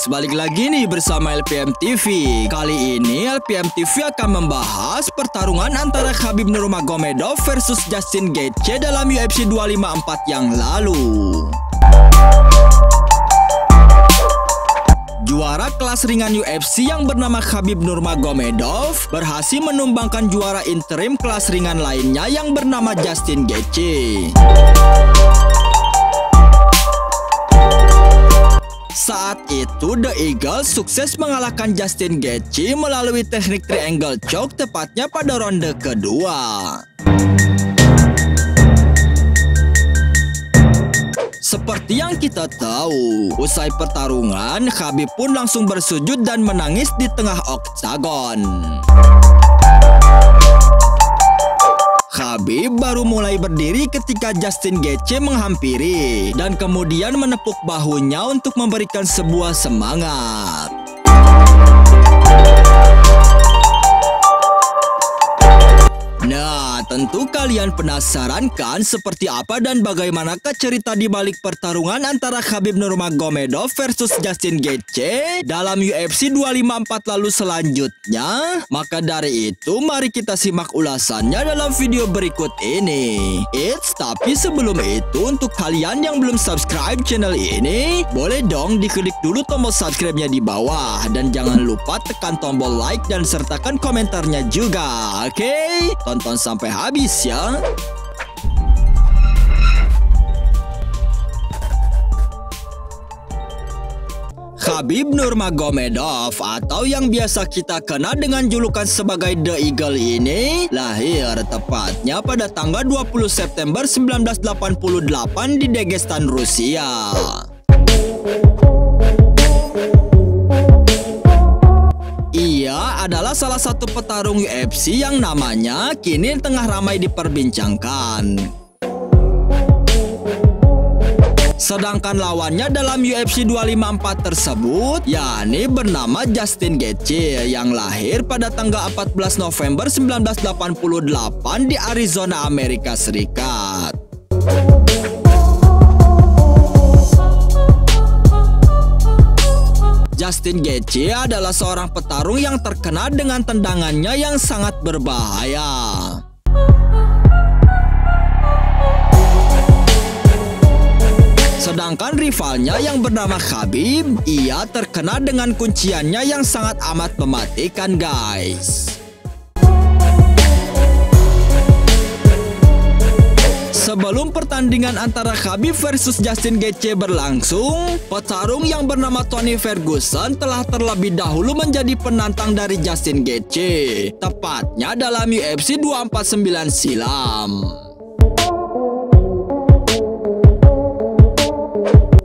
guys, balik lagi nih bersama LPM TV. Kali ini LPM TV akan membahas pertarungan antara Khabib Nurmagomedov versus Justin Gaethje dalam UFC 254 yang lalu. Juara kelas ringan UFC yang bernama Khabib Nurmagomedov berhasil menumbangkan juara interim kelas ringan lainnya yang bernama Justin Gaethje. Saat itu, The Eagle sukses mengalahkan Justin Gaethje melalui teknik triangle choke tepatnya pada ronde kedua. Seperti yang kita tahu, usai pertarungan, Khabib pun langsung bersujud dan menangis di tengah Octagon. Khabib baru mulai berdiri ketika Justin Gaethje menghampiri dan kemudian menepuk bahunya untuk memberikan sebuah semangat. Nah, tentu kalian penasaran kan seperti apa dan bagaimanakah cerita di balik pertarungan antara Khabib Nurmagomedov versus Justin Gaethje dalam UFC 254 lalu selanjutnya? Maka dari itu, mari kita simak ulasannya dalam video berikut ini. Tapi sebelum itu, untuk kalian yang belum subscribe channel ini, boleh dong diklik dulu tombol subscribe-nya di bawah dan jangan lupa tekan tombol like dan sertakan komentarnya juga, oke? Tonton sampai habis ya. Khabib Nurmagomedov atau yang biasa kita kenal dengan julukan sebagai The Eagle ini lahir tepatnya pada tanggal 20 September 1988 di Dagestan, Rusia. Ia adalah salah satu petarung UFC yang namanya kini tengah ramai diperbincangkan. Sedangkan lawannya dalam UFC 254 tersebut, yakni bernama Justin Gaethje yang lahir pada tanggal 14 November 1988 di Arizona, Amerika Serikat. Justin Gaethje adalah seorang petarung yang terkenal dengan tendangannya yang sangat berbahaya. Sedangkan rivalnya yang bernama Khabib, ia terkenal dengan kunciannya yang sangat amat mematikan, guys. Sebelum pertandingan antara Khabib versus Justin Gaethje berlangsung, petarung yang bernama Tony Ferguson telah terlebih dahulu menjadi penantang dari Justin Gaethje, tepatnya dalam UFC 249 silam.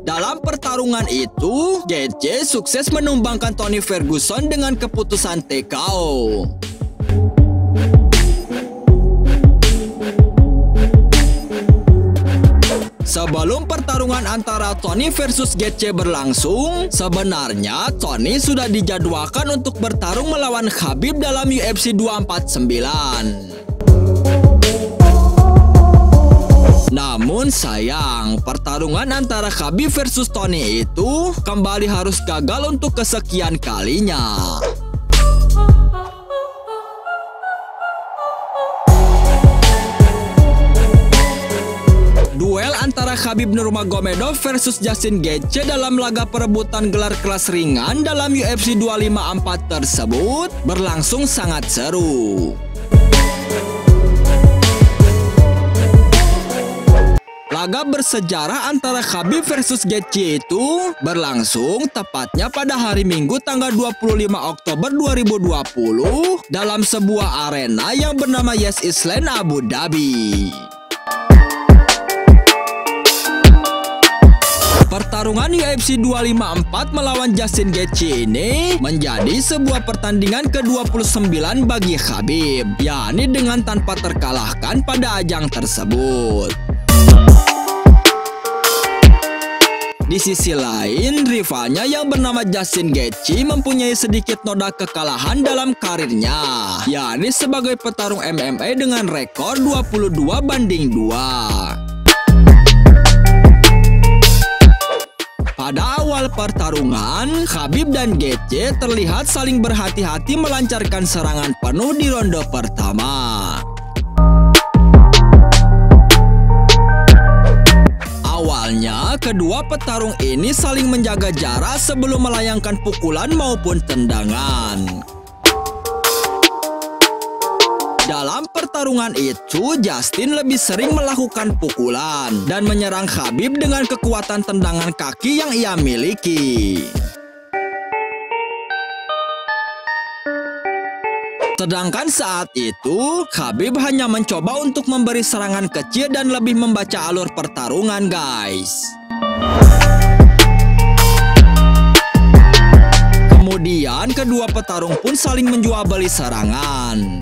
Dalam pertarungan itu, Gaethje sukses menumbangkan Tony Ferguson dengan keputusan TKO. Sebelum pertarungan antara Tony versus Gaethje berlangsung, sebenarnya Tony sudah dijadwalkan untuk bertarung melawan Khabib dalam UFC 249. Namun sayang, pertarungan antara Khabib versus Tony itu kembali harus gagal untuk kesekian kalinya. Duel antara Khabib Nurmagomedov versus Justin Gaethje dalam laga perebutan gelar kelas ringan dalam UFC 254 tersebut berlangsung sangat seru. Laga bersejarah antara Khabib versus Gaethje itu berlangsung tepatnya pada hari Minggu tanggal 25 Oktober 2020 dalam sebuah arena yang bernama Yas Island Abu Dhabi. Pertarungan UFC 254 melawan Justin Gaethje ini menjadi sebuah pertandingan ke-29 bagi Khabib, yakni dengan tanpa terkalahkan pada ajang tersebut. Di sisi lain, rivalnya yang bernama Justin Gaethje mempunyai sedikit noda kekalahan dalam karirnya, yakni sebagai petarung MMA dengan rekor 22-2. Pada awal pertarungan, Khabib dan Gaethje terlihat saling berhati-hati melancarkan serangan penuh di ronde pertama. Awalnya, kedua petarung ini saling menjaga jarak sebelum melayangkan pukulan maupun tendangan. Dalam pertarungan itu, Justin lebih sering melakukan pukulan dan menyerang Khabib dengan kekuatan tendangan kaki yang ia miliki. Sedangkan saat itu, Khabib hanya mencoba untuk memberi serangan kecil dan lebih membaca alur pertarungan, guys. Kemudian, kedua petarung pun saling menjual beli serangan.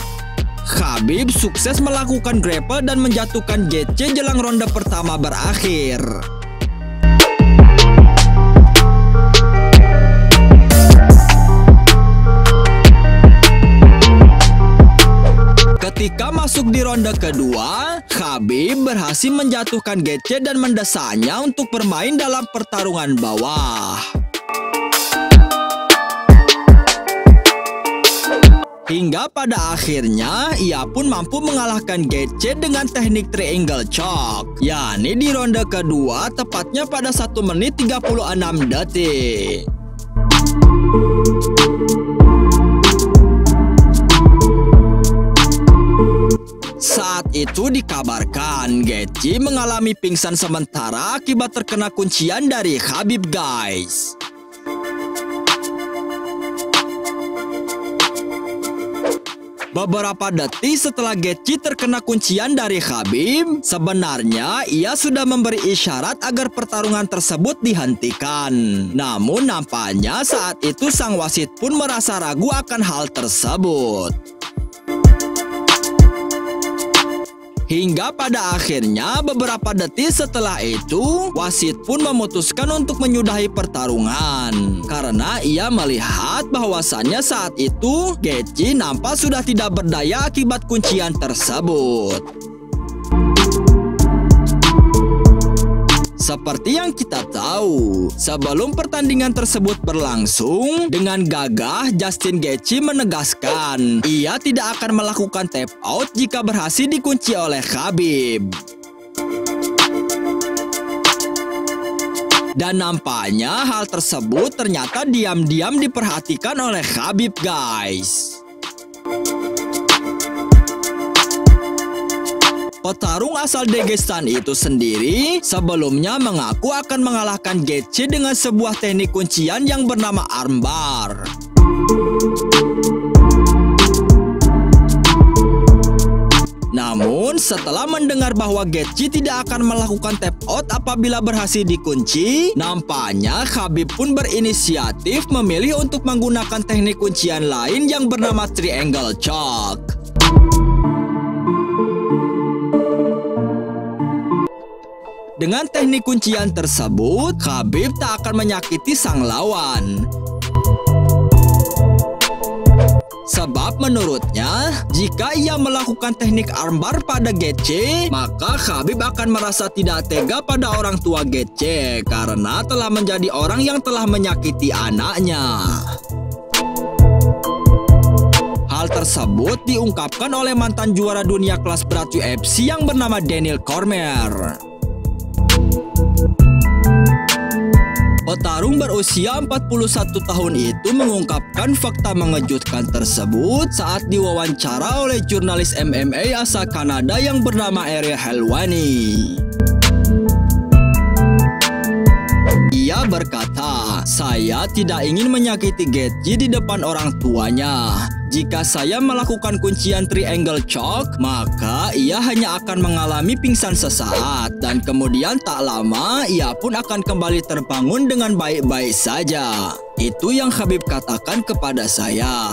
Khabib sukses melakukan grapple dan menjatuhkan Gaethje jelang ronde pertama berakhir. Ketika masuk di ronde kedua, Khabib berhasil menjatuhkan Gaethje dan mendesaknya untuk bermain dalam pertarungan bawah. Hingga pada akhirnya, ia pun mampu mengalahkan Gaethje dengan teknik triangle choke, yakni di ronde kedua, tepatnya pada 1 menit 36 detik. Saat itu dikabarkan, Gaethje mengalami pingsan sementara akibat terkena kuncian dari Khabib, guys. Beberapa detik setelah Gaethje terkena kuncian dari Khabib, sebenarnya ia sudah memberi isyarat agar pertarungan tersebut dihentikan. Namun nampaknya saat itu sang wasit pun merasa ragu akan hal tersebut. Hingga pada akhirnya beberapa detik setelah itu, wasit pun memutuskan untuk menyudahi pertarungan. Karena ia melihat bahwasannya saat itu, Gaethje nampak sudah tidak berdaya akibat kuncian tersebut. Seperti yang kita tahu, sebelum pertandingan tersebut berlangsung, dengan gagah Justin Gaethje menegaskan ia tidak akan melakukan tap out jika berhasil dikunci oleh Khabib. Dan nampaknya hal tersebut ternyata diam-diam diperhatikan oleh Khabib, guys. Petarung asal Dagestan itu sendiri sebelumnya mengaku akan mengalahkan Gaethje dengan sebuah teknik kuncian yang bernama armbar. Namun setelah mendengar bahwa Gaethje tidak akan melakukan tap out apabila berhasil dikunci, nampaknya Khabib pun berinisiatif memilih untuk menggunakan teknik kuncian lain yang bernama triangle choke. Dengan teknik kuncian tersebut, Khabib tak akan menyakiti sang lawan. Sebab menurutnya, jika ia melakukan teknik armbar pada Gaethje, maka Khabib akan merasa tidak tega pada orang tua Gaethje karena telah menjadi orang yang telah menyakiti anaknya. Hal tersebut diungkapkan oleh mantan juara dunia kelas berat UFC yang bernama Daniel Cormier. Petarung berusia 41 tahun itu mengungkapkan fakta mengejutkan tersebut saat diwawancara oleh jurnalis MMA asal Kanada yang bernama Ariel Helwani. Ia berkata, "Saya tidak ingin menyakiti Gaethje di depan orang tuanya. Jika saya melakukan kuncian triangle choke, maka ia hanya akan mengalami pingsan sesaat. Dan kemudian tak lama, ia pun akan kembali terbangun dengan baik-baik saja. Itu yang Khabib katakan kepada saya.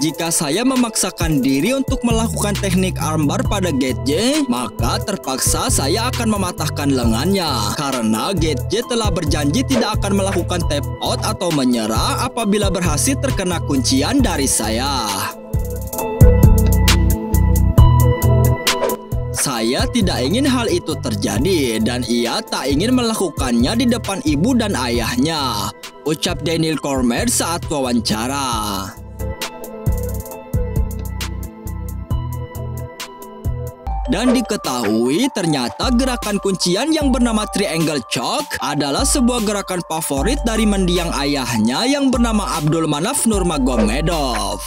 Jika saya memaksakan diri untuk melakukan teknik armbar pada Gaethje, maka terpaksa saya akan mematahkan lengannya. Karena Gaethje telah berjanji tidak akan melakukan tap out atau menyerah apabila berhasil terkena kuncian dari saya. Saya tidak ingin hal itu terjadi dan ia tak ingin melakukannya di depan ibu dan ayahnya," ucap Daniel Cormier saat wawancara. Dan diketahui ternyata gerakan kuncian yang bernama Triangle Choke adalah sebuah gerakan favorit dari mendiang ayahnya yang bernama Abdul Manaf Nurmagomedov.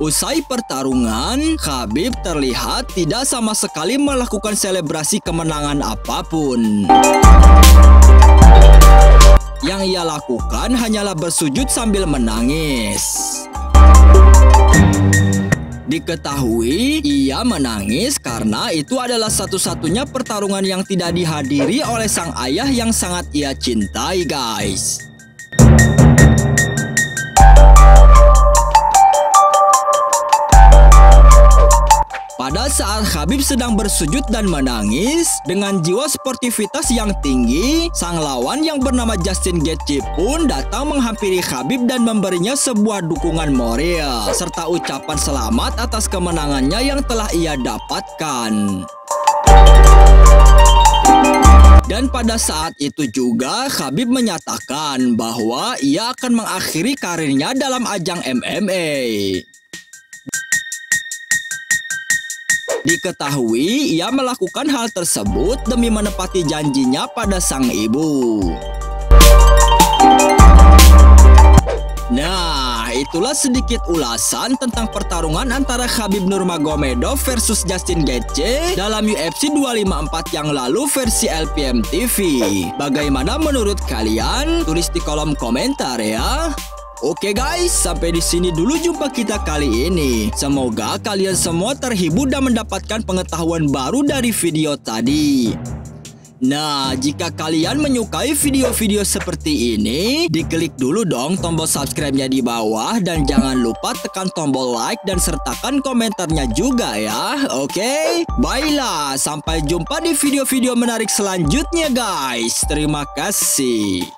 Usai pertarungan, Khabib terlihat tidak sama sekali melakukan selebrasi kemenangan apapun. Yang ia lakukan hanyalah bersujud sambil menangis. Diketahui ia menangis karena itu adalah satu-satunya pertarungan yang tidak dihadiri oleh sang ayah yang sangat ia cintai, guys. Pada saat Khabib sedang bersujud dan menangis, dengan jiwa sportivitas yang tinggi, sang lawan yang bernama Justin Gaethje pun datang menghampiri Khabib dan memberinya sebuah dukungan moral, serta ucapan selamat atas kemenangannya yang telah ia dapatkan. Dan pada saat itu juga Khabib menyatakan bahwa ia akan mengakhiri karirnya dalam ajang MMA. Diketahui ia melakukan hal tersebut demi menepati janjinya pada sang ibu. Nah, itulah sedikit ulasan tentang pertarungan antara Khabib Nurmagomedov versus Justin Gaethje dalam UFC 254 yang lalu versi LPM TV. Bagaimana menurut kalian? Tulis di kolom komentar ya. Oke guys, sampai di sini dulu jumpa kita kali ini. Semoga kalian semua terhibur dan mendapatkan pengetahuan baru dari video tadi. Nah, jika kalian menyukai video-video seperti ini, diklik dulu dong tombol subscribe-nya di bawah dan jangan lupa tekan tombol like dan sertakan komentarnya juga ya. Oke, baiklah, sampai jumpa di video-video menarik selanjutnya guys. Terima kasih.